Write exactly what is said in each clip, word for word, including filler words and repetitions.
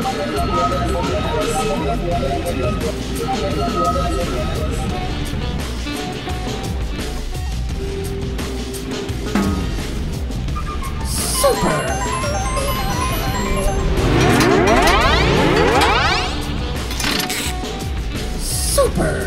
Super! Super!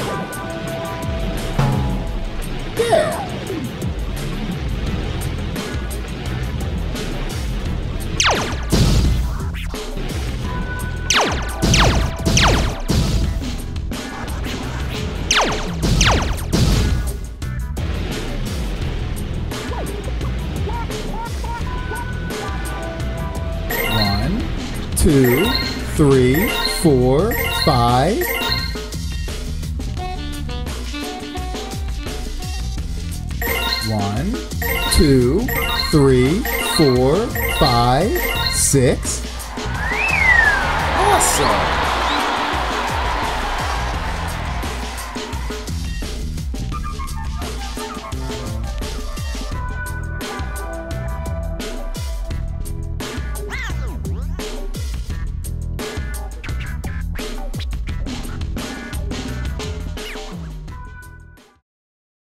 Two, three, four, five. One, two, three, four, five, six.